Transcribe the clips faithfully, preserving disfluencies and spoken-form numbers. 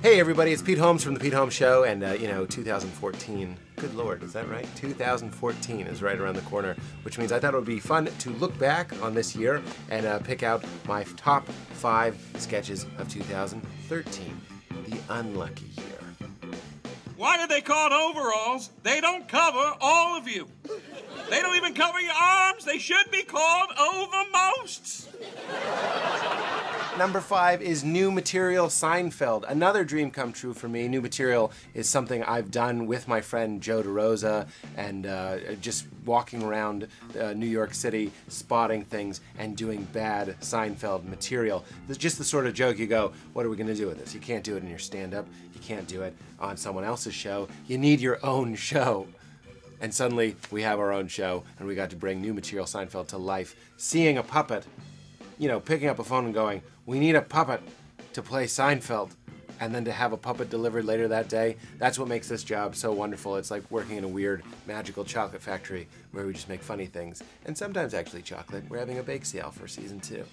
Hey everybody, it's Pete Holmes from The Pete Holmes Show, and uh, you know, two thousand fourteen, good lord, is that right? two thousand fourteen is right around the corner, which means I thought it would be fun to look back on this year and uh, pick out my top five sketches of two thousand thirteen, the unlucky year. Why are they called overalls? They don't cover all of you. They don't even cover your arms. They should be called overmosts. Number five is new material Seinfeld. Another dream come true for me. New material is something I've done with my friend Joe DeRosa, and uh, just walking around uh, New York City, spotting things and doing bad Seinfeld material. It's just the sort of joke you go, what are we gonna do with this? You can't do it in your stand-up. You can't do it on someone else's show. You need your own show. And suddenly we have our own show, and we got to bring new material Seinfeld to life. Seeing a puppet, you know, picking up a phone and going, we need a puppet to play Seinfeld, and then to have a puppet delivered later that day. That's what makes this job so wonderful. It's like working in a weird, magical chocolate factory where we just make funny things, and sometimes actually chocolate. We're having a bake sale for season two.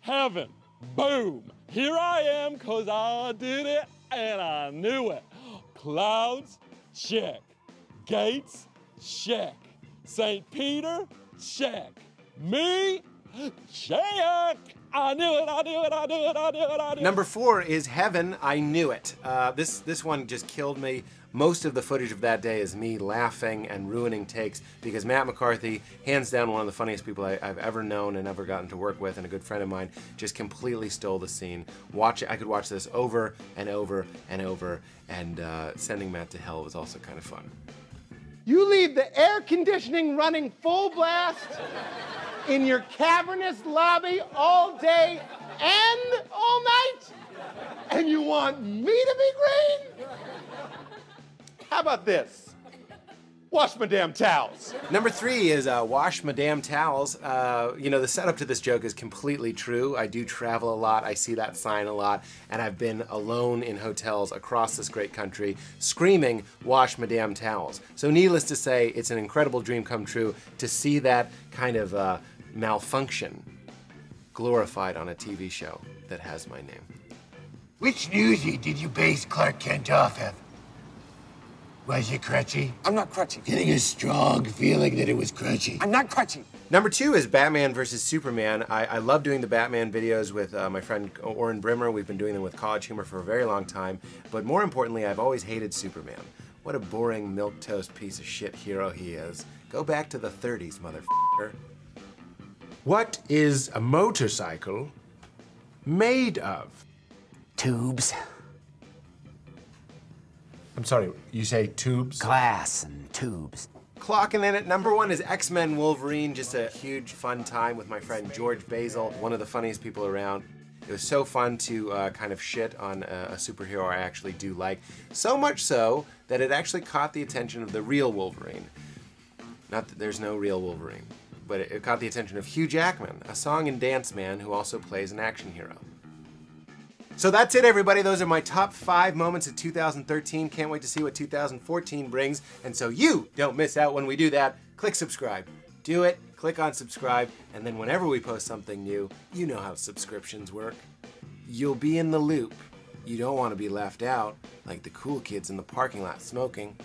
Heaven, boom, here I am, cause I did it and I knew it. Clouds, check. Gates, check. Saint Peter, check. Me, check. I knew it, I knew it, I knew it, I knew it, I knew it. Number four is Heaven, I Knew It. Uh, this, this one just killed me. Most of the footage of that day is me laughing and ruining takes because Matt McCarthy, hands down one of the funniest people I, I've ever known and ever gotten to work with, and a good friend of mine, just completely stole the scene. Watch it, I could watch this over and over and over, and uh, sending Matt to hell was also kind of fun. You leave the air conditioning running full blast in your cavernous lobby all day and all night, and you want me to be green? How about this? Wash my damn towels. Number three is uh, wash my damn towels. Uh, you know, the setup to this joke is completely true. I do travel a lot, I see that sign a lot, and I've been alone in hotels across this great country screaming, wash my damn towels. So needless to say, it's an incredible dream come true to see that kind of uh, malfunction glorified on a T V show that has my name. Which newsie did you base Clark Kent off of? Was it crutchy? I'm not crutchy. Getting a strong feeling that it was crutchy. I'm not crutchy. Number two is Batman versus Superman. I, I love doing the Batman videos with uh, my friend Oren Brimmer. We've been doing them with College Humor for a very long time. But more importantly, I've always hated Superman. What a boring milquetoast piece of shit hero he is. Go back to the thirties, motherfucker. What is a motorcycle made of? Tubes. I'm sorry, you say tubes? Glass and tubes. Clocking in at number one is X-Men Wolverine. Just a huge fun time with my friend George Basil, one of the funniest people around. It was so fun to uh, kind of shit on a, a superhero I actually do like. So much so that it actually caught the attention of the real Wolverine. Not that there's no real Wolverine, but it, it caught the attention of Hugh Jackman, a song and dance man who also plays an action hero. So that's it, everybody. Those are my top five moments of two thousand thirteen. Can't wait to see what two thousand fourteen brings. And so you don't miss out when we do that, click subscribe. Do it, click on subscribe, and then whenever we post something new, you know how subscriptions work. You'll be in the loop. You don't want to be left out like the cool kids in the parking lot smoking.